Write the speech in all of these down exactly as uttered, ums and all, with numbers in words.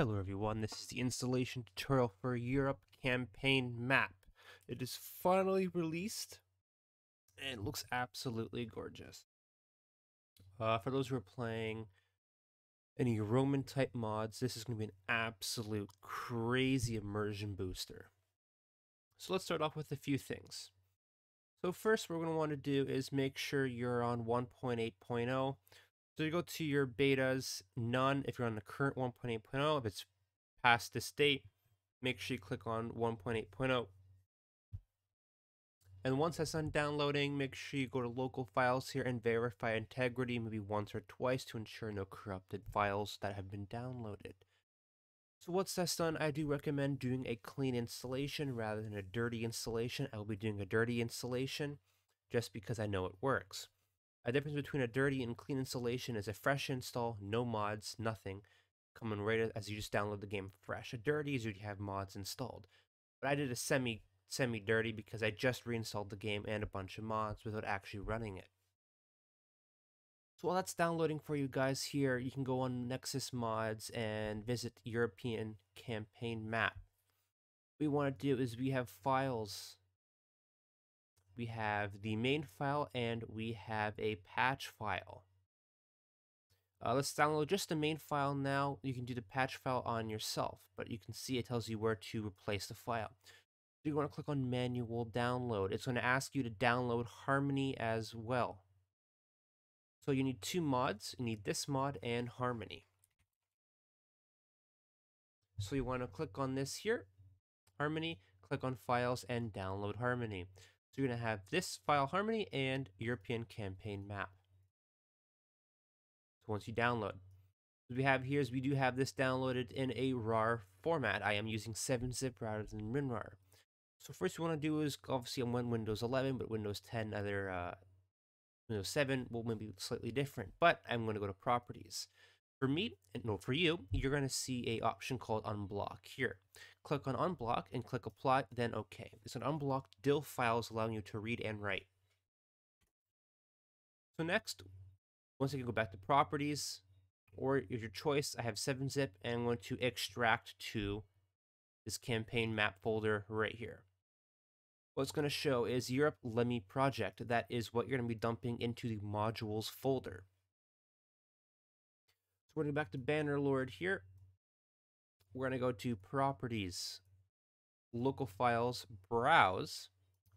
Hello everyone, this is the installation tutorial for Europe Campaign Map. It is finally released and it looks absolutely gorgeous. Uh, for those who are playing any Roman type mods, this is going to be an absolute crazy immersion booster. So let's start off with a few things. So first what we're going to want to do is make sure you're on one point eight point oh. So you go to your betas, none, if you're on the current one point eight point oh, if it's past this date, make sure you click on one point eight point oh. And once that's done downloading, make sure you go to local files here and verify integrity maybe once or twice to ensure no corrupted files that have been downloaded. So once that's done, I do recommend doing a clean installation rather than a dirty installation. I will be doing a dirty installation just because I know it works. A difference between a dirty and clean installation is a fresh install, no mods, nothing, coming right as you just download the game fresh. A dirty is you have mods installed. But I did a semi, semi-dirty because I just reinstalled the game and a bunch of mods without actually running it. So while that's downloading for you guys here, you can go on Nexus Mods and visit European Campaign Map. What we want to do is we have files. We have the main file and we have a patch file. Uh, let's download just the main file now. You can do the patch file on yourself, but you can see it tells you where to replace the file. So you want to click on manual download. It's going to ask you to download Harmony as well. So you need two mods. You need this mod and Harmony. So you want to click on this here, Harmony, click on files and download Harmony. So you're going to have this file, Harmony, and European Campaign Map. So once you download, what we have here is we do have this downloaded in a R A R format. I am using seven zip rather than WinRAR. So first we want to do is, obviously I'm on Windows eleven, but Windows ten, other uh, Windows seven will maybe look slightly different. But I'm going to go to Properties. For me, and no, for you, you're going to see an option called Unblock here. Click on Unblock and click Apply, then OK. It's an unblocked D L L files allowing you to read and write. So next, once again, go back to Properties, or your choice. I have seven zip, and I'm going to extract to this campaign map folder right here. What it's going to show is Europe Lemmy Project. That is what you're going to be dumping into the modules folder. So we're going to go back to Bannerlord here. We're going to go to Properties, Local Files, Browse,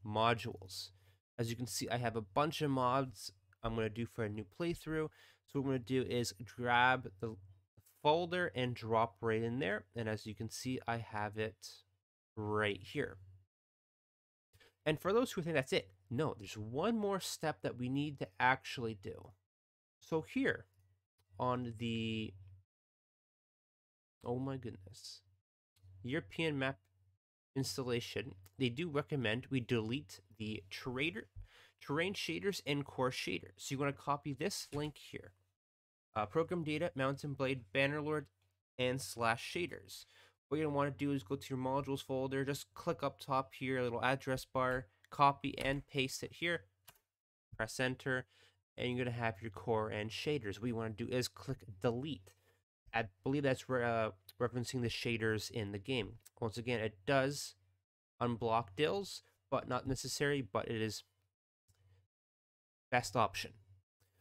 Modules. As you can see, I have a bunch of mods I'm going to do for a new playthrough. So what I'm going to do is grab the folder and drop right in there. And as you can see, I have it right here. And for those who think that's it, no, there's one more step that we need to actually do. So here, on the, oh my goodness, European map installation, they do recommend we delete the trader, terrain shaders and core shaders. So you want to copy this link here, uh, program data, Mount and Blade, Bannerlord, and slash shaders. What you're going to want to do is go to your modules folder, just click up top here, a little address bar, copy and paste it here, press enter. And you're going to have your core and shaders. What you want to do is click delete. I believe that's re uh, referencing the shaders in the game. Once again, it does unblock D L Ls, but not necessary, but it is best option.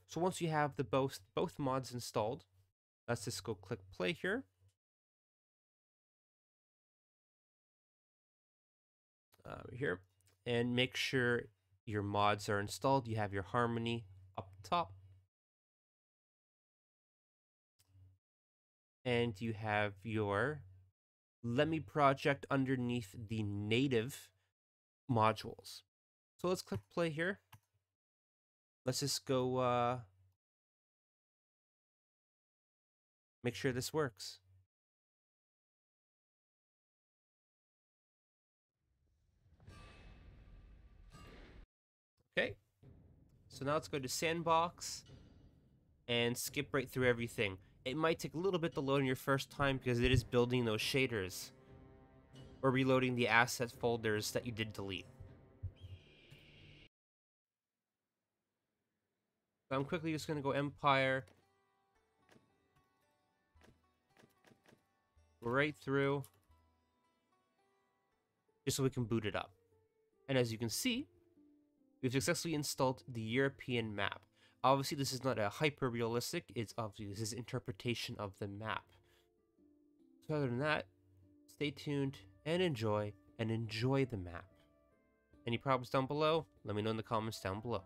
So once you have the both, both mods installed, let's just go click play here. Uh, here. And make sure your mods are installed. You have your Harmony up top, and you have your Lemmy Project underneath the native modules. So let's click play here. Let's just go uh, make sure this works. Okay. So now let's go to Sandbox and skip right through everything. It might take a little bit to load in your first time because it is building those shaders or reloading the asset folders that you did delete. So I'm quickly just going to go Empire. right through, just so we can boot it up. And as you can see, we've successfully installed the European map. Obviously, this is not a hyper-realistic, it's obviously this is interpretation of the map. So other than that, stay tuned and enjoy, and enjoy the map. Any problems down below? Let me know in the comments down below.